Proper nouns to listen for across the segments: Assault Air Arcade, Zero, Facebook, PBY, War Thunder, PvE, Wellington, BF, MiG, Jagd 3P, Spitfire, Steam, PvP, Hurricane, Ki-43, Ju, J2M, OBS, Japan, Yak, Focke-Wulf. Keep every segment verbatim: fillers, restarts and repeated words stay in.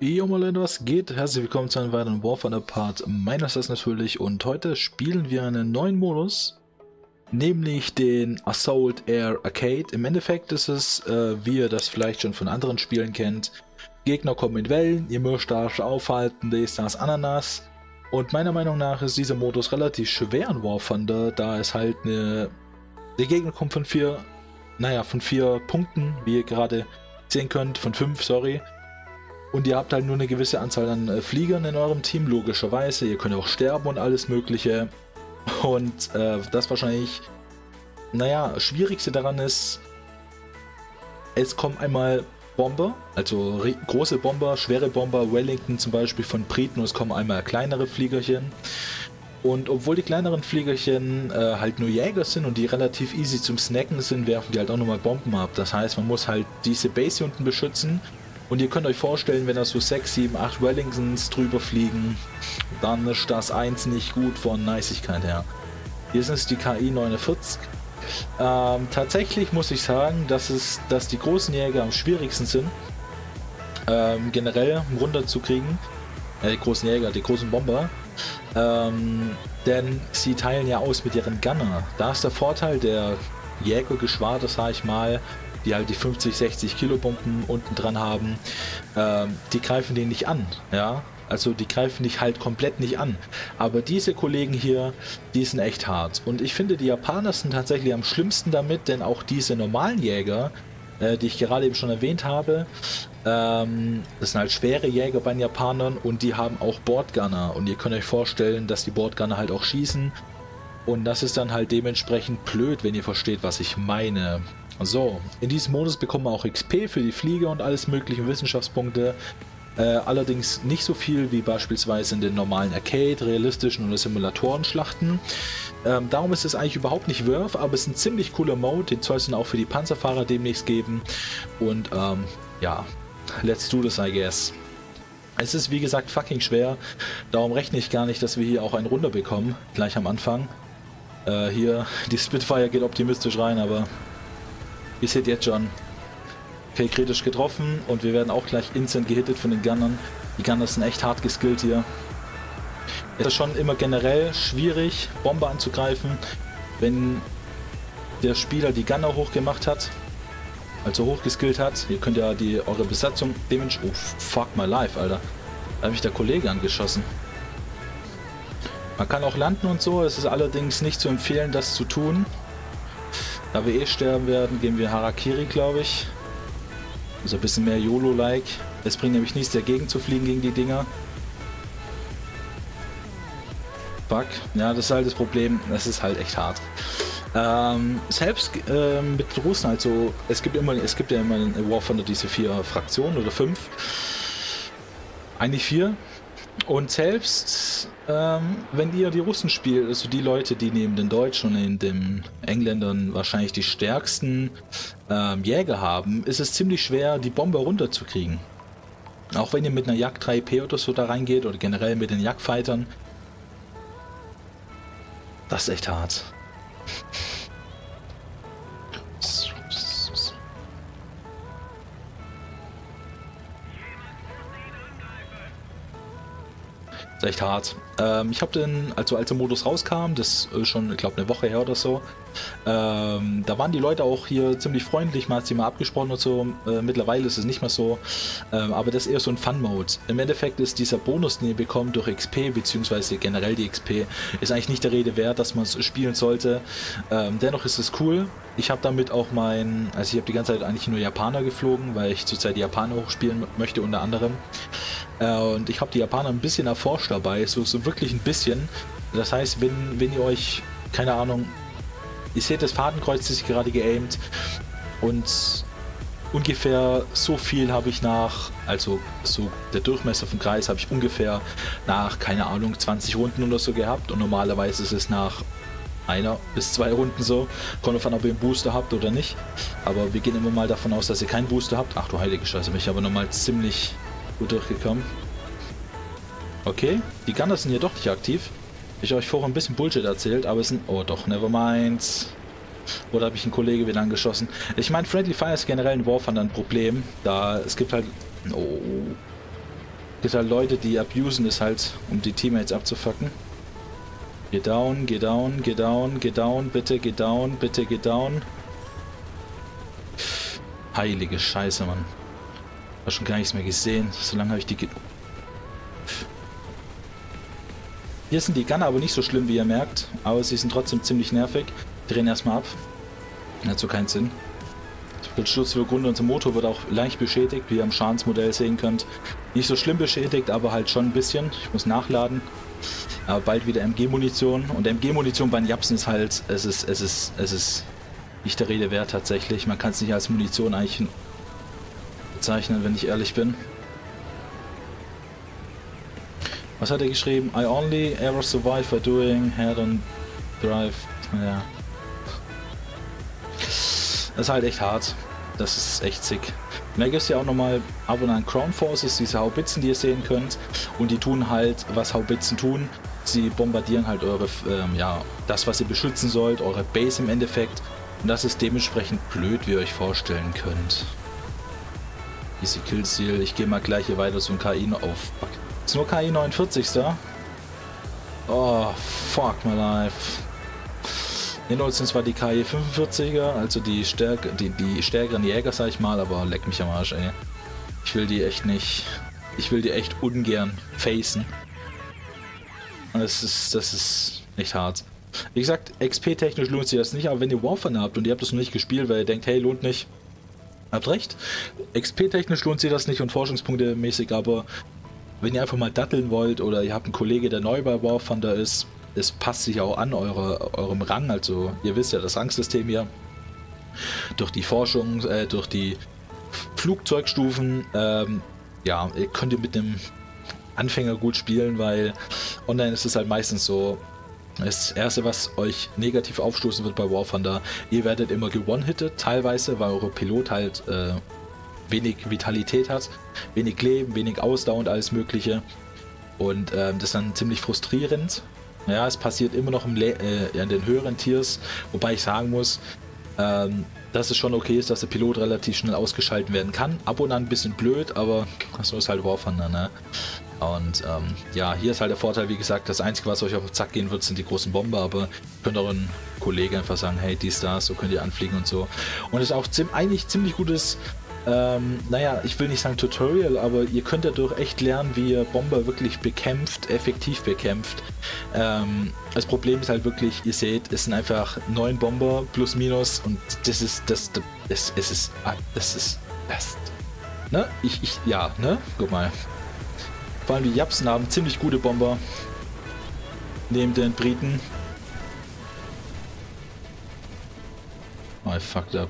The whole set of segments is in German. Jo, mal Leute, was geht? Herzlich willkommen zu einem weiteren War Thunder Part meinerseits natürlich, und heute spielen wir einen neuen Modus, nämlich den Assault Air Arcade. Im Endeffekt ist es, äh, wie ihr das vielleicht schon von anderen Spielen kennt, Gegner kommen in Wellen, ihr müsst euch aufhalten, dies, das, Ananas. Und meiner Meinung nach ist dieser Modus relativ schwer in War Thunder, da es halt eine... Der Gegner kommt von vier, naja, von vier Punkten, wie ihr gerade sehen könnt, von fünf, sorry. Und ihr habt halt nur eine gewisse Anzahl an äh, Fliegern in eurem Team, logischerweise. Ihr könnt auch sterben und alles mögliche. Und äh, das wahrscheinlich, naja, schwierigste daran ist, es kommen einmal Bomber, also große Bomber, schwere Bomber, Wellington zum Beispiel von Briten, und es kommen einmal kleinere Fliegerchen. Und obwohl die kleineren Fliegerchen äh, halt nur Jäger sind und die relativ easy zum Snacken sind, werfen die halt auch nochmal Bomben ab. Das heißt, man muss halt diese Base hier unten beschützen. Und ihr könnt euch vorstellen, wenn da so sechs, sieben, acht Wellingtons drüber fliegen, dann ist das eins nicht gut von Neißigkeit her. Hier sind es die Ki neunundvierzig. Ähm, tatsächlich muss ich sagen, dass, es, dass die großen Jäger am schwierigsten sind, ähm, generell runterzukriegen. Äh, die großen Jäger, die großen Bomber. Ähm, denn sie teilen ja aus mit ihren Gunner. Da ist der Vorteil der Jägergeschwader, sag ich mal, die halt die fünfzig, sechzig Kilo Bomben unten dran haben, ähm, die greifen den nicht an, ja, also die greifen dich halt komplett nicht an, aber diese Kollegen hier, die sind echt hart, und ich finde, die Japaner sind tatsächlich am schlimmsten damit, denn auch diese normalen Jäger, äh, die ich gerade eben schon erwähnt habe, ähm, das sind halt schwere Jäger bei den Japanern, und die haben auch Bordgunner, und ihr könnt euch vorstellen, dass die Bordgunner halt auch schießen, und das ist dann halt dementsprechend blöd, wenn ihr versteht, was ich meine. So, in diesem Modus bekommen wir auch X P für die Flieger und alles mögliche Wissenschaftspunkte. Äh, allerdings nicht so viel wie beispielsweise in den normalen Arcade, realistischen oder Simulatoren-Schlachten. Ähm, darum ist es eigentlich überhaupt nicht Wurf, aber es ist ein ziemlich cooler Mode, den soll es dann auch für die Panzerfahrer demnächst geben. Und ähm, ja, let's do this, I guess. Es ist wie gesagt fucking schwer, darum rechne ich gar nicht, dass wir hier auch einen Runde bekommen, gleich am Anfang. Äh, hier, die Spitfire geht optimistisch rein, aber... Ihr seht jetzt schon, okay, kritisch getroffen, und wir werden auch gleich instant gehittet von den Gunnern. Die Gunner sind echt hart geskillt hier. Es ist schon immer generell schwierig, Bomber anzugreifen, wenn der Spieler die Gunner hochgemacht hat, also hochgeskillt hat. Ihr könnt ja die eure Besatzung dementsprechend... Oh, fuck my life, Alter. Da hat mich der Kollege angeschossen. Man kann auch landen und so, es ist allerdings nicht zu empfehlen, das zu tun. Da wir eh sterben werden, gehen wir Harakiri, glaube ich. Also ein bisschen mehr YOLO-like. Es bringt nämlich nichts, dagegen zu fliegen gegen die Dinger. Fuck. Ja, das ist halt das Problem. Das ist halt echt hart. Ähm, selbst ähm, mit den Russen, also es gibt immer, es gibt ja immer in War Thunder diese vier Fraktionen oder fünf. Eigentlich vier. Und selbst ähm, wenn ihr die Russen spielt, also die Leute, die neben den Deutschen und neben den Engländern wahrscheinlich die stärksten ähm, Jäger haben, ist es ziemlich schwer, die Bombe runterzukriegen. Auch wenn ihr mit einer Jagd drei P oder so da reingeht, oder generell mit den Jagdfightern. Das ist echt hart. Das ist echt hart. Ähm, ich habe den, also als der Modus rauskam, das ist schon, ich glaube, eine Woche her oder so, ähm, da waren die Leute auch hier ziemlich freundlich, man hat sie mal abgesprochen und so. Äh, mittlerweile ist es nicht mehr so, ähm, aber das ist eher so ein Fun-Mode. Im Endeffekt ist dieser Bonus, den ihr bekommt durch X P, beziehungsweise generell die X P, ist eigentlich nicht der Rede wert, dass man es spielen sollte. Ähm, dennoch ist es cool. Ich habe damit auch mein, also ich habe die ganze Zeit eigentlich nur Japaner geflogen, weil ich zurzeit die Japaner hochspielen möchte unter anderem. Und ich habe die Japaner ein bisschen erforscht dabei, so, so wirklich ein bisschen. Das heißt, wenn, wenn ihr euch, keine Ahnung, ihr seht das Fadenkreuz, das ich gerade geaimt, und ungefähr so viel habe ich nach, also so der Durchmesser vom Kreis habe ich ungefähr nach, keine Ahnung, zwanzig Runden oder so gehabt, und normalerweise ist es nach einer bis zwei Runden so. Kommt davon ab, ob ihr einen Booster habt oder nicht, aber wir gehen immer mal davon aus, dass ihr keinen Booster habt. Ach du heilige Scheiße, mich aber nochmal ziemlich... gut durchgekommen. Okay, die Gunner sind hier doch nicht aktiv. Ich habe euch vorher ein bisschen Bullshit erzählt, aber es sind... Oh doch, nevermind. Oder habe ich einen Kollege wieder angeschossen? Ich meine, Friendly Fire ist generell in War Thunder ein Problem, da es gibt halt... Oh. Gibt halt Leute, die abusen es halt, um die Teammates abzufacken. Geh down, geh down, geh down, geh down, bitte geh down, bitte geh down. Heilige Scheiße, Mann. Hab schon gar nichts mehr gesehen. So lange habe ich die... Ge Hier sind die Gunner aber nicht so schlimm, wie ihr merkt. Aber sie sind trotzdem ziemlich nervig. Drehen erstmal ab. Hat so keinen Sinn. Der Sturzfluggrund, unser Motor wird auch leicht beschädigt, wie ihr am Schadensmodell sehen könnt. Nicht so schlimm beschädigt, aber halt schon ein bisschen. Ich muss nachladen. Aber bald wieder M G-Munition. Und M G-Munition bei den Japsen ist halt, es ist, es ist, es ist nicht der Rede wert tatsächlich. Man kann es nicht als Munition eigentlich bezeichnen, wenn ich ehrlich bin. Was hat er geschrieben? I only ever survive by doing head on drive. Ja. Das ist halt echt hart. Das ist echt sick. Und da gibt es ja auch nochmal ab und an Crown Forces, diese Haubitzen, die ihr sehen könnt. Und die tun halt, was Haubitzen tun. Sie bombardieren halt eure, ähm, ja, das, was ihr beschützen sollt, eure Base im Endeffekt. Und das ist dementsprechend blöd, wie ihr euch vorstellen könnt. Easy Kill Seal. Ich gehe mal gleich hier weiter zum K I auf. Ist nur Ki neunundvierzig da. Oh, fuck my life. In uns sind zwar die Ki fünfundvierziger, also die, stärk die, die stärkeren Jäger, sag ich mal, aber leck mich am Arsch, ey. Ich will die echt nicht. Ich will die echt ungern facen. Und das ist, das ist echt hart. Wie gesagt, X P-technisch lohnt sich das nicht, aber wenn ihr War Thunder habt und ihr habt es noch nicht gespielt, weil ihr denkt, hey, lohnt nicht. Habt recht. X P-technisch lohnt sich das nicht und Forschungspunkte mäßig, aber wenn ihr einfach mal datteln wollt oder ihr habt einen Kollege, der neu bei War Thunder ist, es passt sich auch an eure, eurem Rang, also ihr wisst ja, das Rangsystem hier, durch die Forschung, äh, durch die Flugzeugstufen, ähm, ja, ihr könnt ihr mit einem Anfänger gut spielen, weil online ist es halt meistens so, das Erste, was euch negativ aufstoßen wird bei War Thunder, ihr werdet immer gewone-hittet, teilweise, weil eure Pilot halt äh, wenig Vitalität hat, wenig Leben, wenig Ausdauer und alles mögliche und ähm, das ist dann ziemlich frustrierend. Ja, es passiert immer noch im Le äh, in den höheren Tiers, wobei ich sagen muss, ähm, dass es schon okay ist, dass der Pilot relativ schnell ausgeschaltet werden kann. Ab und an ein bisschen blöd, aber so ist halt War Thunder, ne? Und ähm, ja, hier ist halt der Vorteil, wie gesagt, das Einzige, was euch auf den Zack gehen wird, sind die großen Bomber, aber könnt euren Kollegen einfach sagen, hey, die Stars, so könnt ihr anfliegen und so. Und es ist auch zim eigentlich ziemlich gutes, ähm, naja, ich will nicht sagen Tutorial, aber ihr könnt dadurch echt lernen, wie ihr Bomber wirklich bekämpft, effektiv bekämpft. Ähm, das Problem ist halt wirklich, ihr seht, es sind einfach neun Bomber plus minus und das ist, das, das, das, das ist, das ist, das, ne, ich, ich, ja, ne, guck mal. Vor allem die Japsen haben ziemlich gute Bomber, neben den Briten. Oh, I fucked up.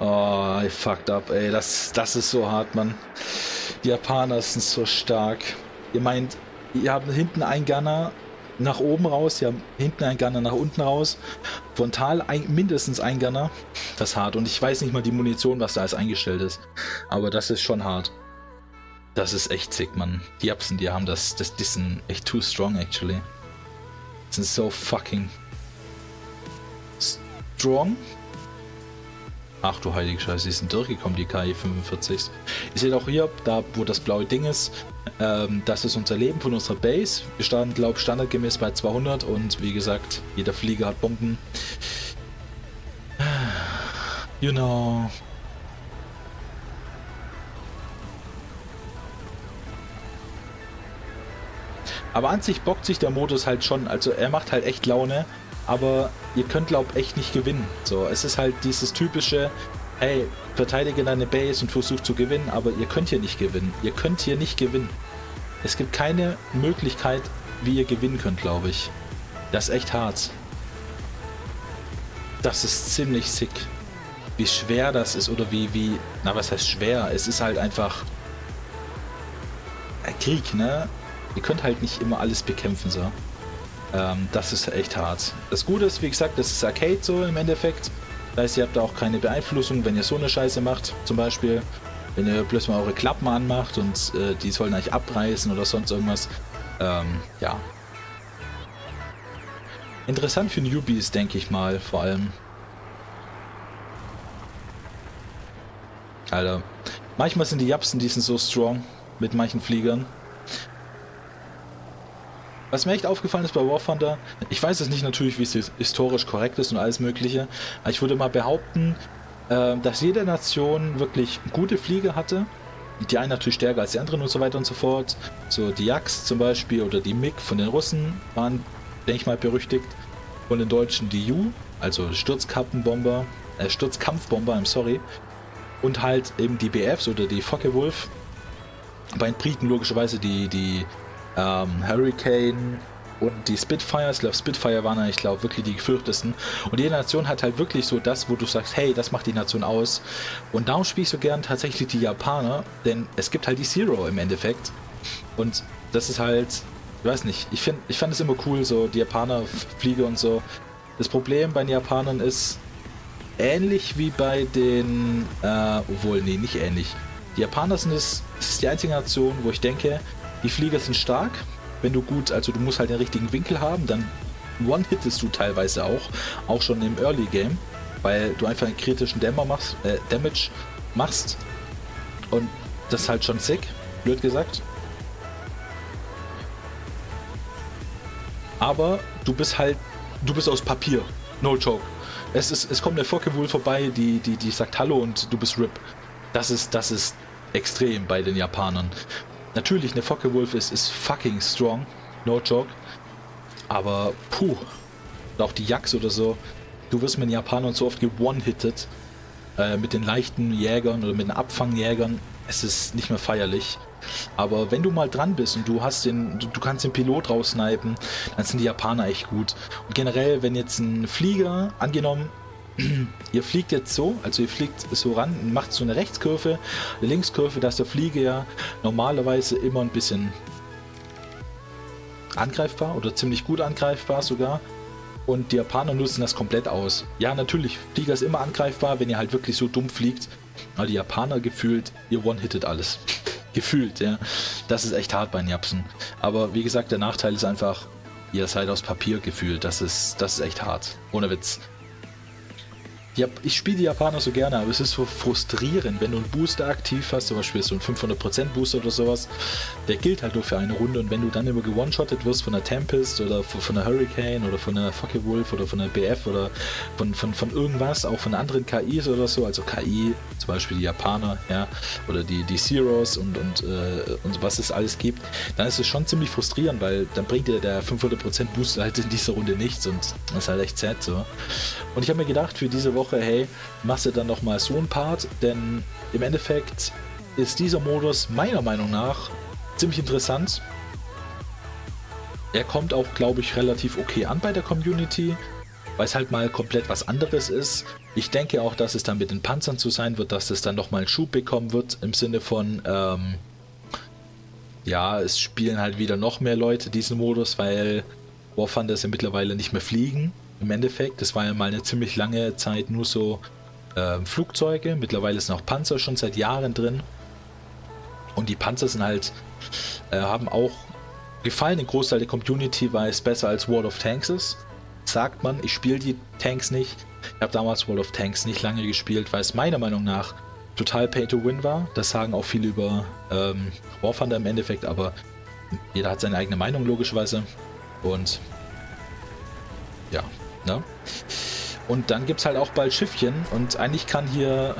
Oh, I fucked up, ey, das, das ist so hart, Mann. Die Japaner sind so stark. Ihr meint, ihr habt hinten einen Gunner nach oben raus, ihr habt hinten einen Gunner nach unten raus, frontal ein, mindestens ein Gunner. Das ist hart und ich weiß nicht mal die Munition, was da alles eingestellt ist, aber das ist schon hart. Das ist echt sick, Mann. Die Japsen, die haben das, das, die sind echt too strong, actually. Die sind so fucking strong. Ach du heilige Scheiße, die sind durchgekommen, die Ki fünfundvierzig. Ihr seht auch hier, da wo das blaue Ding ist, ähm, das ist unser Leben von unserer Base. Wir standen, glaube ich, standardgemäß bei zweihundert und wie gesagt, jeder Flieger hat Bomben. You know. Aber an sich bockt sich der Modus halt schon, also er macht halt echt Laune. Aber ihr könnt, glaub, echt nicht gewinnen. So, es ist halt dieses typische, hey, verteidige deine Base und versuch zu gewinnen, aber ihr könnt hier nicht gewinnen. Ihr könnt hier nicht gewinnen. Es gibt keine Möglichkeit, wie ihr gewinnen könnt, glaube ich. Das ist echt hart. Das ist ziemlich sick. Wie schwer das ist oder wie, wie, na, was heißt schwer? Es ist halt einfach ein Krieg, ne? Ihr könnt halt nicht immer alles bekämpfen, so. Ähm, das ist echt hart. Das Gute ist, wie gesagt, das ist Arcade so im Endeffekt. Das heißt, ihr habt da auch keine Beeinflussung, wenn ihr so eine Scheiße macht. Zum Beispiel, wenn ihr plötzlich mal eure Klappen anmacht und äh, die sollen euch abreißen oder sonst irgendwas. Ähm, ja. Interessant für Newbies, denke ich mal, vor allem. Alter. Manchmal sind die Japsen, die sind so strong. mit manchen Fliegern. Was mir echt aufgefallen ist bei War Thunder, ich weiß es nicht natürlich, wie es historisch korrekt ist und alles mögliche, aber ich würde mal behaupten, dass jede Nation wirklich gute Flieger hatte. Die einen natürlich stärker als die anderen und so weiter und so fort. So die Yaks zum Beispiel oder die MiG von den Russen waren, denke ich mal, berüchtigt. Von den Deutschen die Ju, also Sturzkappenbomber, äh, Sturzkampfbomber, I'm sorry. Und halt eben die B Fs oder die Focke-Wulf. Bei den Briten logischerweise die, die ähm, Hurricane und die Spitfires. Ich glaube, Spitfire waren, ich glaube, wirklich die gefürchtesten. Und jede Nation hat halt wirklich so das, wo du sagst, hey, das macht die Nation aus. Und darum spiele ich so gern tatsächlich die Japaner, denn es gibt halt die Zero im Endeffekt. Und das ist halt, ich weiß nicht, ich finde, ich fand es immer cool, so die Japaner Flieger und so. Das Problem bei den Japanern ist, ähnlich wie bei den, äh, obwohl, nee, nicht ähnlich. Die Japaner sind es, es ist die einzige Nation, wo ich denke, die Flieger sind stark, wenn du gut, also du musst halt den richtigen Winkel haben, dann one-hittest du teilweise auch, auch schon im Early Game, weil du einfach einen kritischen Dämmer machst, äh, Damage machst und das ist halt schon sick, blöd gesagt. Aber du bist halt, du bist aus Papier, no joke. Es ist, es kommt eine Focke-Wulf vorbei, die, die, die sagt Hallo und du bist R I P. Das ist, das ist extrem bei den Japanern. Natürlich, eine Focke-Wulf ist, ist fucking strong, no joke. Aber puh, auch die Yaks oder so, du wirst mit den Japanern so oft ge-one-hitted. Äh, mit den leichten Jägern oder mit den Abfangjägern, es ist nicht mehr feierlich. Aber wenn du mal dran bist und du hast den, du, du kannst den Pilot raussnipen, dann sind die Japaner echt gut. Und generell, wenn jetzt ein Flieger, angenommen, ihr fliegt jetzt so, also ihr fliegt so ran und macht so eine Rechtskurve, eine Linkskurve, dass der Flieger ja normalerweise immer ein bisschen angreifbar oder ziemlich gut angreifbar sogar. Und die Japaner nutzen das komplett aus. Ja, natürlich, Flieger ist immer angreifbar, wenn ihr halt wirklich so dumm fliegt. Aber die Japaner gefühlt, ihr one-hittet alles. Gefühlt, ja. Das ist echt hart bei den Japsen. Aber wie gesagt, der Nachteil ist einfach, ihr seid aus Papier gefühlt. Das ist, das ist echt hart. Ohne Witz. Ich spiele die Japaner so gerne, aber es ist so frustrierend, wenn du einen Booster aktiv hast, zum Beispiel so ein fünfhundert Prozent Booster oder sowas, der gilt halt nur für eine Runde und wenn du dann immer gewonshottet wirst von der Tempest oder von der Hurricane oder von der Focke-Wulf oder von der B F oder von, von, von irgendwas, auch von anderen K Is oder so, also K I, zum Beispiel die Japaner, ja, oder die, die Zeros und, und, äh, und was es alles gibt, dann ist es schon ziemlich frustrierend, weil dann bringt dir der fünfhundert Prozent Booster halt in dieser Runde nichts und das ist halt echt sad so. Und ich habe mir gedacht, für diese Woche, hey, machst du dann nochmal so ein Part, denn im Endeffekt ist dieser Modus meiner Meinung nach ziemlich interessant. Er kommt auch, glaube ich, relativ okay an bei der Community, weil es halt mal komplett was anderes ist. Ich denke auch, dass es dann mit den Panzern zu sein wird, dass es dann nochmal einen Schub bekommen wird, im Sinne von, ähm, ja, es spielen halt wieder noch mehr Leute diesen Modus, weil War Thunder ja mittlerweile nicht mehr fliegen. Im Endeffekt, das war ja mal eine ziemlich lange Zeit nur so äh, Flugzeuge, mittlerweile sind auch Panzer schon seit Jahren drin und die Panzer sind halt, äh, haben auch gefallen, den Großteil der Community, weil es besser als World of Tanks ist, sagt man. Ich spiele die Tanks nicht, ich habe damals World of Tanks nicht lange gespielt, weil es meiner Meinung nach total Pay to Win war, das sagen auch viele über ähm, War Thunder im Endeffekt, aber jeder hat seine eigene Meinung logischerweise und ja. Ne? Und dann gibt es halt auch bald Schiffchen und eigentlich kann hier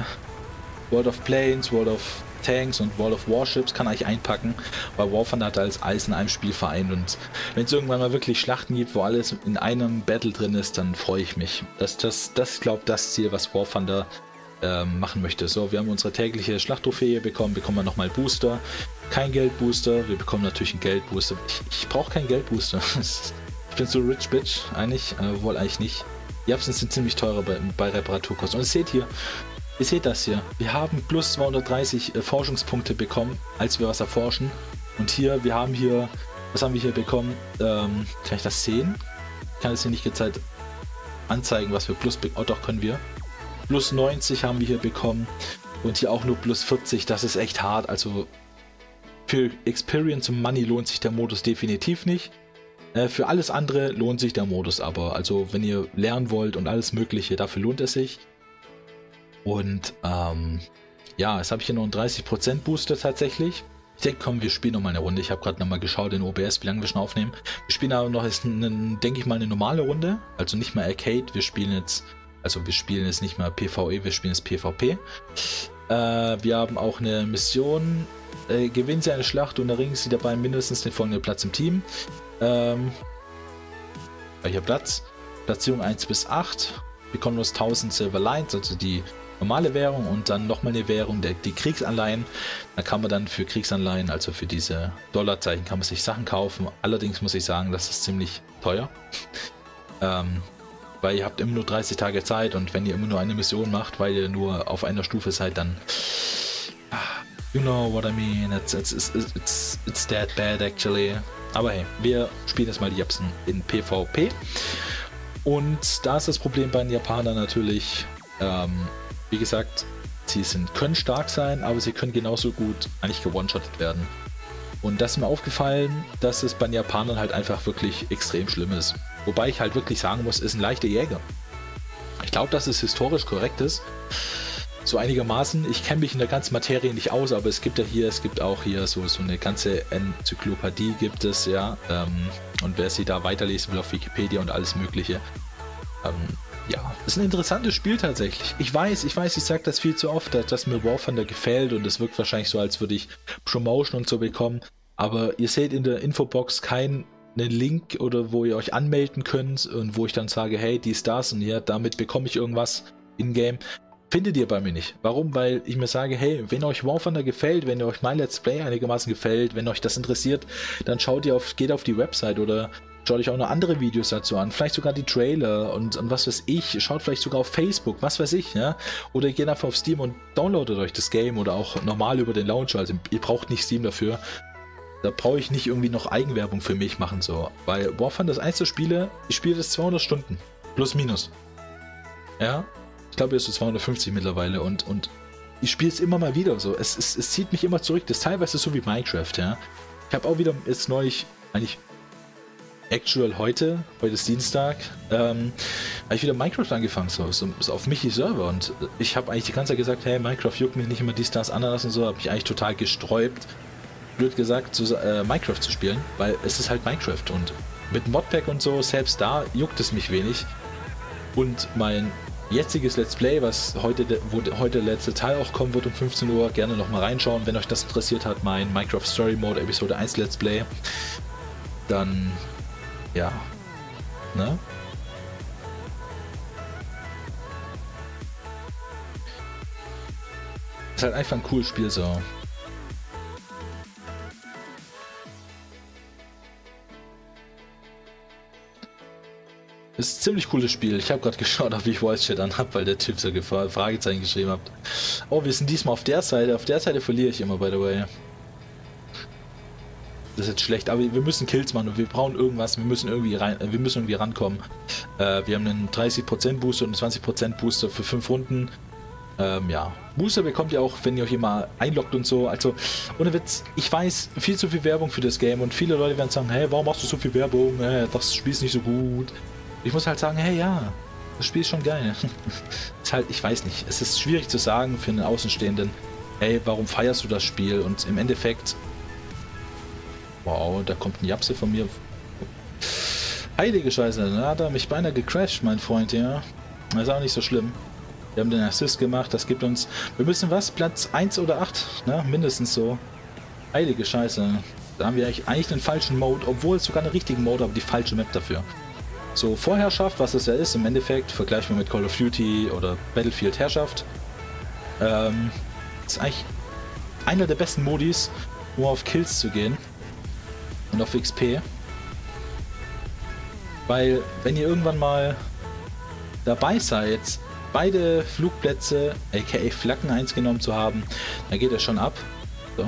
World of Planes, World of Tanks und World of Warships kann eigentlich einpacken, weil War Thunder hat als alles in einem Spiel vereint und wenn es irgendwann mal wirklich Schlachten gibt, wo alles in einem Battle drin ist, dann freue ich mich. Das ist, das, das, glaube ich, das Ziel, was War Thunder äh, machen möchte. So, wir haben unsere tägliche Schlachttrophäe bekommen, bekommen wir nochmal Booster, kein Geldbooster, wir bekommen natürlich einen Geldbooster. Ich, ich brauche keinen Geldbooster. Ich bin so rich bitch, eigentlich, äh, wohl eigentlich nicht. Die Japsen sind ziemlich teurer bei, bei Reparaturkosten. Und ihr seht hier, ihr seht das hier. Wir haben plus zweihundertdreißig äh, Forschungspunkte bekommen, als wir was erforschen. Und hier, wir haben hier, was haben wir hier bekommen? Ähm, kann ich das sehen? Ich kann es hier nicht gezeigt anzeigen, was wir plus bekommen. Oh, doch, können wir. Plus neunzig haben wir hier bekommen. Und hier auch nur plus vierzig. Das ist echt hart. Also für Experience und Money lohnt sich der Modus definitiv nicht. Für alles andere lohnt sich der Modus aber, also wenn ihr lernen wollt und alles mögliche, dafür lohnt es sich. Und ähm, ja, jetzt habe ich hier noch einen dreißig Prozent Booster tatsächlich. Ich denke, komm, wir spielen noch mal eine Runde. Ich habe gerade noch mal geschaut in O B S, wie lange wir schon aufnehmen. Wir spielen aber noch, denke ich mal, eine normale Runde. Also nicht mal Arcade. Wir spielen jetzt, also wir spielen jetzt nicht mal PvE, wir spielen jetzt PvP. Äh, wir haben auch eine Mission. Äh, gewinnen Sie eine Schlacht und erringen Sie dabei mindestens den folgenden Platz im Team. Ähm, welcher Platz? Platzierung eins bis acht. Wir bekommen uns tausend Silver Lines, also die normale Währung, und dann nochmal eine Währung, der, die Kriegsanleihen. Da kann man dann für Kriegsanleihen, also für diese Dollarzeichen, kann man sich Sachen kaufen. Allerdings muss ich sagen, das ist ziemlich teuer. ähm, weil ihr habt immer nur dreißig Tage Zeit, und wenn ihr immer nur eine Mission macht, weil ihr nur auf einer Stufe seid, dann... You know what I mean, it's, it's, it's, it's, it's that bad actually. Aber hey, wir spielen jetzt mal die Japsen in PvP. Und da ist das Problem bei den Japanern natürlich, ähm, wie gesagt, sie sind, können stark sein, aber sie können genauso gut eigentlich gewone-shottet werden. Und das ist mir aufgefallen, dass es bei den Japanern halt einfach wirklich extrem schlimm ist. Wobei ich halt wirklich sagen muss, ist ein leichter Jäger. Ich glaube, dass es historisch korrekt ist. So einigermaßen. Ich kenne mich in der ganzen Materie nicht aus, aber es gibt ja hier, es gibt auch hier so, so eine ganze Enzyklopädie gibt es, ja. Ähm, und wer sie da weiterlesen will auf Wikipedia und alles Mögliche. Ähm, ja, ist ein interessantes Spiel tatsächlich. Ich weiß, ich weiß, ich sage das viel zu oft, dass, dass mir War Thunder gefällt, und es wirkt wahrscheinlich so, als würde ich Promotion und so bekommen. Aber ihr seht in der Infobox keinen Link, oder wo ihr euch anmelden könnt und wo ich dann sage, hey, dies, das und ja, damit bekomme ich irgendwas in-game. Findet ihr bei mir nicht. Warum? Weil ich mir sage, hey, wenn euch War Thunder gefällt, wenn euch mein Let's Play einigermaßen gefällt, wenn euch das interessiert, dann schaut ihr auf, geht auf die Website oder schaut euch auch noch andere Videos dazu an. Vielleicht sogar die Trailer und, und was weiß ich. Schaut vielleicht sogar auf Facebook, was weiß ich, ja. Oder ihr geht einfach auf Steam und downloadet euch das Game oder auch normal über den Launcher. Also ihr braucht nicht Steam dafür. Da brauche ich nicht irgendwie noch Eigenwerbung für mich machen, so. Weil War Thunder ist eins der Spiele, ich spiele das zweihundert Stunden. Plus, minus. Ja. Ich glaube, jetzt so zweihundertfünfzig mittlerweile, und, und ich spiele es immer mal wieder so. Es, es, es zieht mich immer zurück. Das ist teilweise so wie Minecraft, ja. Ich habe auch wieder jetzt neulich, eigentlich actual heute, heute ist Dienstag, ähm, habe ich wieder Minecraft angefangen, so, so, so auf Michis Server, und ich habe eigentlich die ganze Zeit gesagt, hey, Minecraft juckt mich nicht immer dies, das, anderes und so, habe ich eigentlich total gesträubt, blöd gesagt, zu, äh, Minecraft zu spielen, weil es ist halt Minecraft, und mit Modpack und so, selbst da juckt es mich wenig, und mein jetziges Let's Play, was heute, wo heute der letzte Teil auch kommen wird um fünfzehn Uhr, gerne nochmal reinschauen, wenn euch das interessiert hat, mein Minecraft Story Mode Episode eins Let's Play, dann, ja, ne? Ist halt einfach ein cooles Spiel, so. Ist ein ziemlich cooles Spiel. Ich habe gerade geschaut, ob ich Voice Chat an habe, weil der Typ so Fragezeichen geschrieben hat. Oh, wir sind diesmal auf der Seite. Auf der Seite verliere ich immer, by the way. Das ist jetzt schlecht, aber wir müssen Kills machen und wir brauchen irgendwas. Wir müssen irgendwie rein, wir müssen irgendwie rankommen. Äh, wir haben einen dreißig Prozent Booster und einen zwanzig Prozent Booster für fünf Runden. Ähm, ja. Booster bekommt ihr auch, wenn ihr euch immer einloggt und so. Also, ohne Witz, ich weiß, viel zu viel Werbung für das Game, und viele Leute werden sagen, hey, warum machst du so viel Werbung? Hey, das Spiel ist nicht so gut. Ich muss halt sagen, hey, ja, das Spiel ist schon geil. Ist halt, ich weiß nicht, es ist schwierig zu sagen für einen Außenstehenden, hey, warum feierst du das Spiel? Und im Endeffekt, wow, da kommt ein Japse von mir. Heilige Scheiße, da hat er mich beinahe gecrashed, mein Freund, ja. Das ist auch nicht so schlimm. Wir haben den Assist gemacht, das gibt uns, wir müssen was, Platz eins oder acht, ne, mindestens so. Heilige Scheiße, da haben wir eigentlich den falschen Mode, obwohl es sogar einen richtigen Mode, aber die falsche Map dafür. So, Vorherrschaft, was es ja ist, im Endeffekt, vergleichen wir mit Call of Duty oder Battlefield Herrschaft. Ähm, ist eigentlich einer der besten Modis, um auf Kills zu gehen und auf X P. Weil, wenn ihr irgendwann mal dabei seid, beide Flugplätze, aka Flaggen eins genommen zu haben, dann geht das schon ab. So.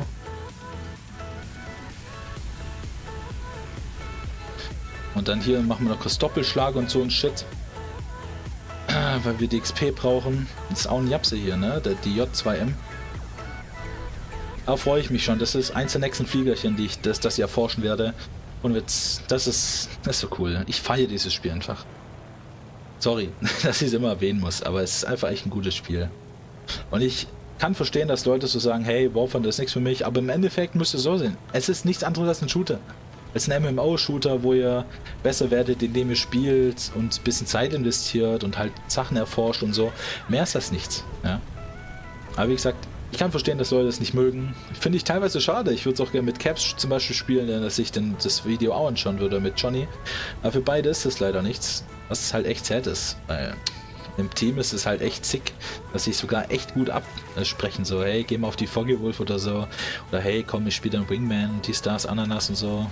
Und dann hier machen wir noch kurz Doppelschlag und so ein Shit. Weil wir die X P brauchen. Das ist auch ein Japse hier, ne? Der, die J zwei M. Da freue ich mich schon. Das ist eins der nächsten Fliegerchen, die ich, das, das ich erforschen werde. Und jetzt, das ist, das ist so cool. Ich feiere dieses Spiel einfach. Sorry, dass ich es immer erwähnen muss, aber es ist einfach echt ein gutes Spiel. Und ich kann verstehen, dass Leute so sagen, hey, War Thunder ist nichts für mich, aber im Endeffekt müsst ihr so sehen. Es ist nichts anderes als ein Shooter. Es ist ein M M O-Shooter, wo ihr besser werdet, indem ihr spielt und ein bisschen Zeit investiert und halt Sachen erforscht und so. Mehr ist das nichts. Ja? Aber wie gesagt, ich kann verstehen, dass Leute es nicht mögen. Finde ich teilweise schade. Ich würde es auch gerne mit Caps zum Beispiel spielen, dass ich dann das Video auch anschauen würde mit Johnny. Aber für beide ist das leider nichts, was halt echt sad ist. Weil im Team ist es halt echt sick, dass ich sogar echt gut absprechen. So, hey, geh mal auf die Focke-Wulf oder so. Oder hey, komm, ich spiele dann Wingman und die Stars Ananas und so.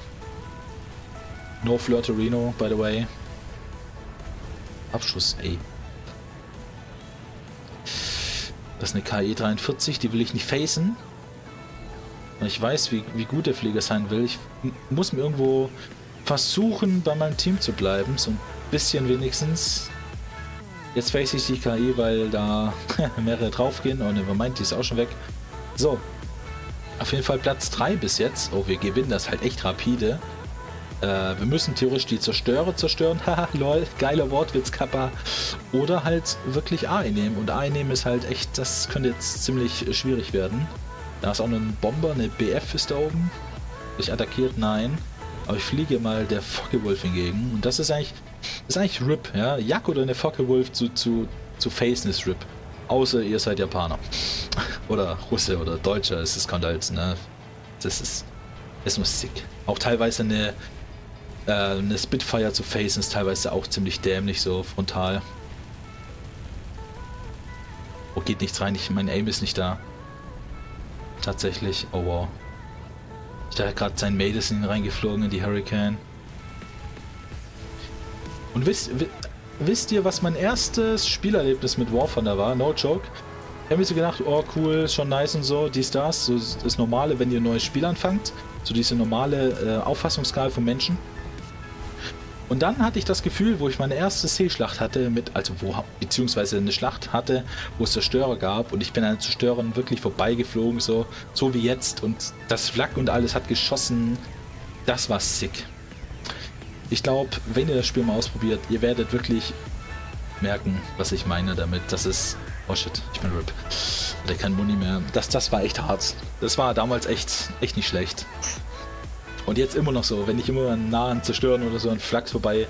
No Flirterino, by the way. Abschuss, ey. Das ist eine Ki dreiundvierzig, die will ich nicht facen. Ich weiß, wie, wie gut der Flieger sein will. Ich muss mir irgendwo versuchen, bei meinem Team zu bleiben. So ein bisschen wenigstens. Jetzt face ich die Ki, weil da mehrere draufgehen. Oh, nevermind, die ist auch schon weg. So. Auf jeden Fall Platz drei bis jetzt. Oh, wir gewinnen das halt echt rapide. Äh, wir müssen theoretisch die Zerstörer zerstören. Haha, lol, geiler Wortwitz, Kappa. Oder halt wirklich A nehmen. Und A nehmen ist halt echt, das könnte jetzt ziemlich schwierig werden. Da ist auch ein Bomber, eine B F ist da oben. Ich attackiert, nein. Aber ich fliege mal der Focke-Wulf hingegen. Und das ist eigentlich, das ist eigentlich R I P, ja. Yak oder eine Focke-Wulf zu, zu, zu facen ist R I P. Außer ihr seid Japaner. Oder Russe oder Deutscher, es ist Skandals, ne. Das ist, das ist Musik. Auch teilweise eine eine Spitfire zu facen ist teilweise auch ziemlich dämlich, so frontal. Oh, geht nichts rein, ich, mein Aim ist nicht da. Tatsächlich, oh wow. Ich dachte gerade, sein Mate ist in ihn reingeflogen, in die Hurricane. Und wisst, wisst ihr, was mein erstes Spielerlebnis mit War Thunder war? No joke. Ich habe mir so gedacht, oh cool, schon nice und so, die Stars, so das Normale, wenn ihr ein neues Spiel anfangt. So diese normale äh, Auffassungsskala von Menschen. Und dann hatte ich das Gefühl, wo ich meine erste Seeschlacht hatte, mit, also wo, beziehungsweise eine Schlacht hatte, wo es Zerstörer gab und ich bin an den Zerstörern wirklich vorbeigeflogen, so, so wie jetzt und das Flak und alles hat geschossen. Das war sick. Ich glaube, wenn ihr das Spiel mal ausprobiert, ihr werdet wirklich merken, was ich meine damit. Das ist, oh shit, ich bin R I P. Hatte kein Muni mehr. Das, das war echt hart. Das war damals echt, echt nicht schlecht. Und jetzt immer noch so, wenn ich immer nah an Zerstören oder so an Flachs vorbei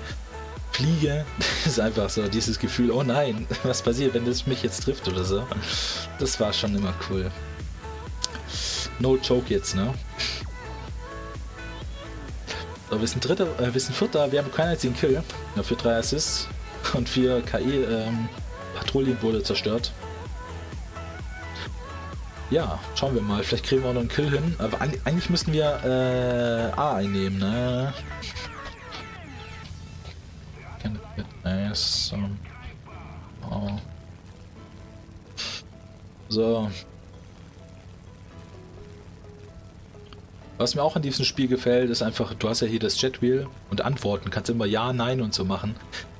fliege, ist einfach so dieses Gefühl, oh nein, was passiert, wenn das mich jetzt trifft oder so. Das war schon immer cool. No joke jetzt, ne? So, wir sind dritter, äh, wir sind vierter, wir haben keinen einzigen Kill. Dafür drei Assists und vier Ki, ähm, Patrouillen wurde zerstört. Ja, schauen wir mal. Vielleicht kriegen wir auch noch einen Kill hin. Aber eigentlich müssen wir äh, A einnehmen, ne? So. Was mir auch an diesem Spiel gefällt, ist einfach, du hast ja hier das Jetwheel und Antworten. Kannst immer Ja, Nein und so machen.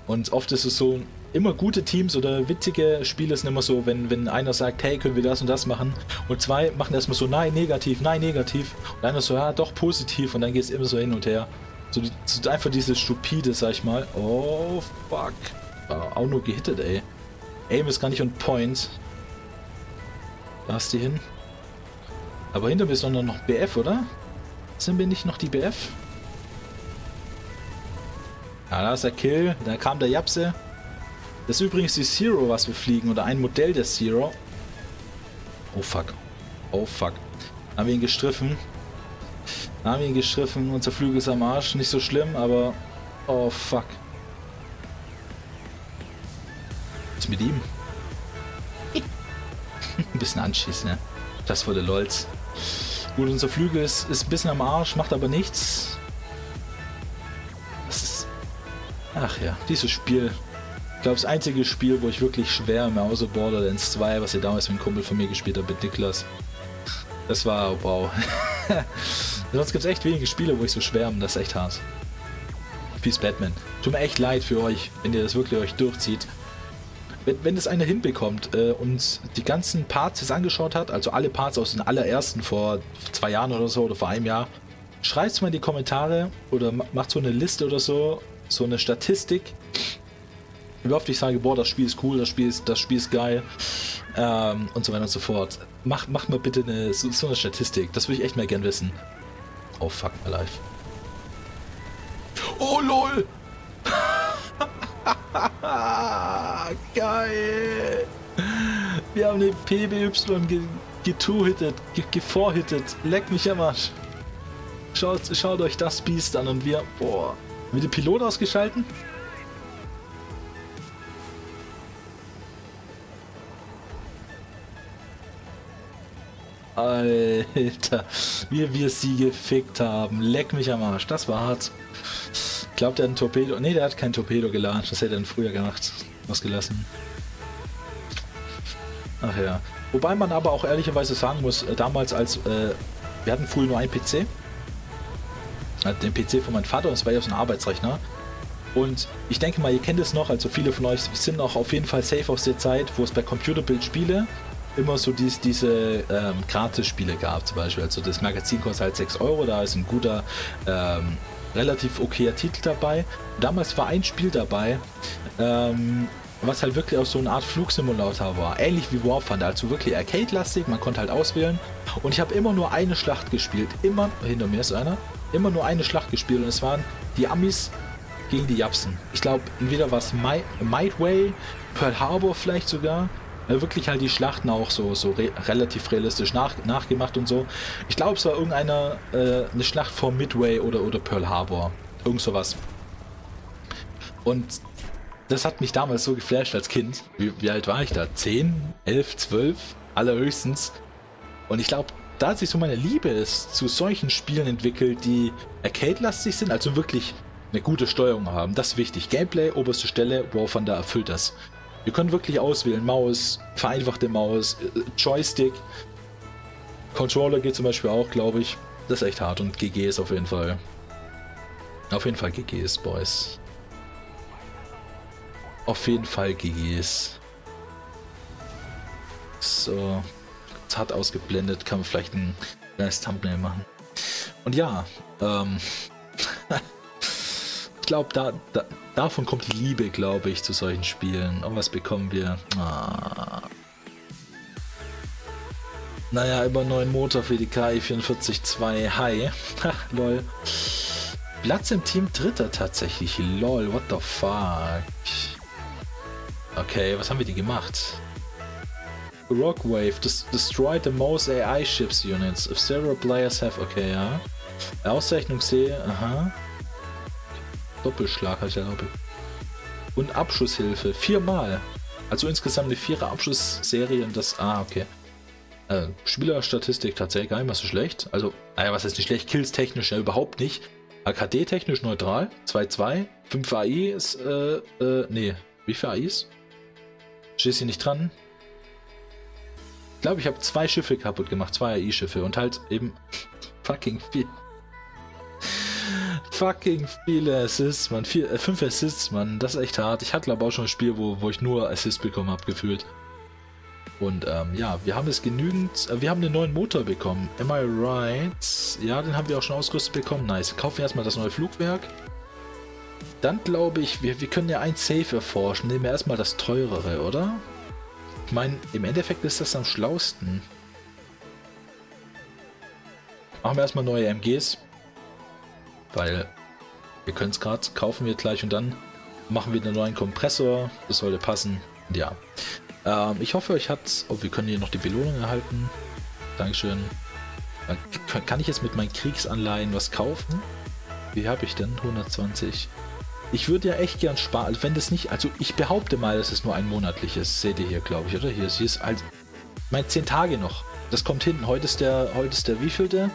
Und oft ist es so... Immer gute Teams oder witzige Spiele sind immer so, wenn, wenn einer sagt, hey, können wir das und das machen? Und zwei machen erstmal so, nein, negativ, nein, negativ. Und einer so, ja, doch, positiv. Und dann geht es immer so hin und her. So, so einfach dieses Stupide, sag ich mal. Oh, fuck. War auch nur gehittet, ey. Aim ist gar nicht on point. Da ist die hin. Aber hinter mir ist doch noch B F, oder? Sind wir nicht noch die B F? Ja, da ist der Kill. Da kam der Japse. Das ist übrigens die Zero, was wir fliegen, oder ein Modell der Zero. Oh fuck. Oh fuck. Dann haben wir ihn gestriffen. Dann haben wir ihn gestriffen. Unser Flügel ist am Arsch. Nicht so schlimm, aber... Oh fuck. Was ist mit ihm? Ein bisschen anschießen, ne? Das wurde Lolz. Gut, unser Flügel ist, ist ein bisschen am Arsch, macht aber nichts. Das ist... Ach ja, dieses Spiel... Ich glaube, das einzige Spiel, wo ich wirklich schwer im Hause Borderlands zwei, was ich damals mit einem Kumpel von mir gespielt habe, mit Niklas. Das war, wow. Sonst gibt es echt wenige Spiele, wo ich so schwärme. Das ist echt hart. Peace Batman. Tut mir echt leid für euch, wenn ihr das wirklich euch durchzieht. Wenn, wenn das einer hinbekommt äh, und die ganzen Parts jetzt angeschaut hat, also alle Parts aus den allerersten vor zwei Jahren oder so oder vor einem Jahr, schreibt es mal in die Kommentare oder macht so eine Liste oder so, so eine Statistik. Wie oft ich sage, boah, das Spiel ist cool, das Spiel ist, das Spiel ist geil. ähm, und so weiter und so fort. Mach, mach mal bitte eine, so, so eine Statistik, das würde ich echt mal gern wissen. Oh, fuck my life. Oh, lol! Geil! Wir haben den P B Y getwo-hittet, gevorhittet. Leck mich am Arsch. Schaut, schaut euch das Biest an und wir... Boah. Mit dem Pilot ausgeschalten? Alter, wie wir sie gefickt haben. Leck mich am Arsch. Das war hart. Ich glaube, der hat einen Torpedo... Ne, der hat kein Torpedo geladen. Das hätte er dann früher gemacht. Ausgelassen. Ach ja. Wobei man aber auch ehrlicherweise sagen muss, damals als... Äh, wir hatten früher nur einen P C. Den P C von meinem Vater, das war ja so ein Arbeitsrechner. Und ich denke mal, ihr kennt es noch, also viele von euch sind auch auf jeden Fall safe aus der Zeit, wo es bei Computerbild-Spiele immer so dies, diese ähm, Gratis-Spiele gab, zum Beispiel. Also das Magazin kostet halt sechs Euro, da ist ein guter, ähm, relativ okayer Titel dabei. Damals war ein Spiel dabei, ähm, was halt wirklich auch so eine Art Flugsimulator war. Ähnlich wie War Thunder, also wirklich Arcade-lastig, man konnte halt auswählen. Und ich habe immer nur eine Schlacht gespielt, immer, hinter mir ist einer, immer nur eine Schlacht gespielt und es waren die Amis gegen die Japsen. Ich glaube, entweder war es My, Midway, Pearl Harbor vielleicht sogar, äh, wirklich halt die Schlachten auch so, so re relativ realistisch nach, nachgemacht und so. Ich glaube, es war irgendeine äh, eine Schlacht vor Midway oder, oder Pearl Harbor, irgend sowas. Und das hat mich damals so geflasht als Kind. Wie, wie alt war ich da? zehn, elf, zwölf, allerhöchstens. Und ich glaube, da hat sich so meine Liebe ist, zu solchen Spielen entwickelt, die arcade-lastig sind, also wirklich eine gute Steuerung haben. Das ist wichtig. Gameplay, oberste Stelle, War Thunder erfüllt das. Ihr könnt wirklich auswählen, Maus, vereinfachte Maus, Joystick, Controller geht zum Beispiel auch, glaube ich. Das ist echt hart und G G ist auf jeden Fall. Auf jeden Fall G G ist, Boys. Auf jeden Fall G G ist. So. Hat ausgeblendet, kann man vielleicht ein kleines Thumbnail machen. Und ja, ähm, ich glaube, da, da, davon kommt die Liebe, glaube ich, zu solchen Spielen. Und was bekommen wir? Ah. Naja, über einen neuen Motor für die Ki vierundvierzig zwei High. Lol. Platz im Team Dritter tatsächlich. Lol, what the fuck. Okay, was haben wir denn gemacht? Rockwave des destroyed the most A I ships units. If several players have... Okay, ja. Auszeichnung sehe. Aha. Doppelschlag habe ich ja glaube ich. Und Abschusshilfe. Viermal. Also insgesamt eine vierer Abschussserie und das... Ah, okay. Äh, Spielerstatistik tatsächlich gar nicht mal so schlecht. Also, naja, was ist nicht schlecht? Kills technisch ja überhaupt nicht. A K D technisch neutral. zwei zwei. fünf A I ist... Äh, äh, nee. Wie viele A Is? Schießt sie nicht dran? Ich glaube, ich habe zwei Schiffe kaputt gemacht, zwei A I-Schiffe und halt eben fucking viel. Fucking viele Assists, man. Vier, äh, fünf Assists, man. Das ist echt hart. Ich hatte, glaube ich, auch schon ein Spiel, wo, wo ich nur Assists bekommen habe, gefühlt. Und ähm, ja, wir haben es genügend. Äh, wir haben einen neuen Motor bekommen. Am I right? Ja, den haben wir auch schon ausgerüstet bekommen. Nice. Kaufen wir erstmal das neue Flugwerk. Dann glaube ich, wir, wir können ja ein Safe erforschen. Nehmen wir erstmal das teurere, oder? Ich meine, im Endeffekt ist das am schlausten. Machen wir erstmal neue M Gs. Weil wir können es gerade, kaufen wir gleich und dann machen wir einen neuen Kompressor. Das sollte passen. Und ja. Ähm, ich hoffe, euch hat... Oh, wir können hier noch die Belohnung erhalten. Dankeschön. Kann ich jetzt mit meinen Kriegsanleihen was kaufen? Wie habe ich denn? hundertzwanzig. Ich würde ja echt gern sparen, wenn das nicht, also ich behaupte mal, dass es nur ein monatliches, seht ihr hier, glaube ich, oder? Hier ist, hier ist also, ich meine, zehn Tage noch, das kommt hin, heute ist der, heute ist der wievielte?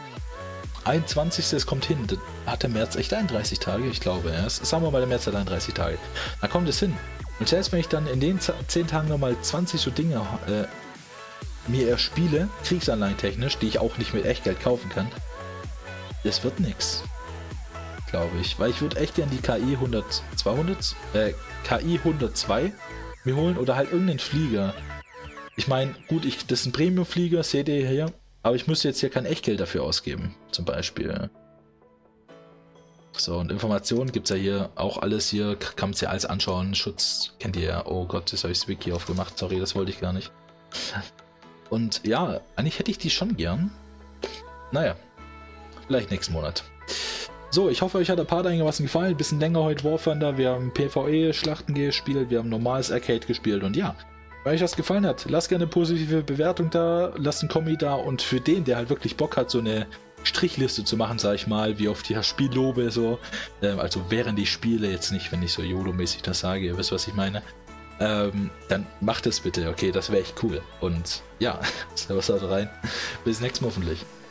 einundzwanzigste Das kommt hin, das hat der März echt einunddreißig Tage, ich glaube, ja, das, sagen wir mal, der März hat einunddreißig Tage, dann kommt es hin. Und selbst wenn ich dann in den zehn Tagen nochmal zwanzig so Dinge äh, mir erspiele, Kriegsanleihen technisch, die ich auch nicht mit Echtgeld kaufen kann, das wird nichts. Glaube ich, weil ich würde echt gern die Ki hundert, zweihundert, äh, Ki hundertzwei mir holen oder halt irgendeinen Flieger. Ich meine, gut, ich, das ist ein Premium-Flieger, seht ihr hier, aber ich müsste jetzt hier kein Echtgeld dafür ausgeben, zum Beispiel. So, und Informationen gibt es ja hier auch alles hier, kann man es ja alles anschauen, Schutz kennt ihr ja, oh Gott, jetzt habe ich das Wiki aufgemacht, sorry, das wollte ich gar nicht. Und ja, eigentlich hätte ich die schon gern. Naja, vielleicht nächsten Monat. So, ich hoffe, euch hat der Part einigermaßen gefallen. Ein bisschen länger heute War Thunder. Wir haben PvE-Schlachten gespielt, wir haben normales Arcade gespielt. Und ja, wenn euch das gefallen hat, lasst gerne eine positive Bewertung da, lasst einen Kommi da. Und für den, der halt wirklich Bock hat, so eine Strichliste zu machen, sag ich mal, wie oft ich das Spiel lobe, so. Ähm, also während ich spiele, jetzt nicht, wenn ich so YOLO-mäßig das sage, ihr wisst, was ich meine. Ähm, dann macht es bitte, okay, das wäre echt cool. Und ja, was da rein. Bis nächstes Mal hoffentlich.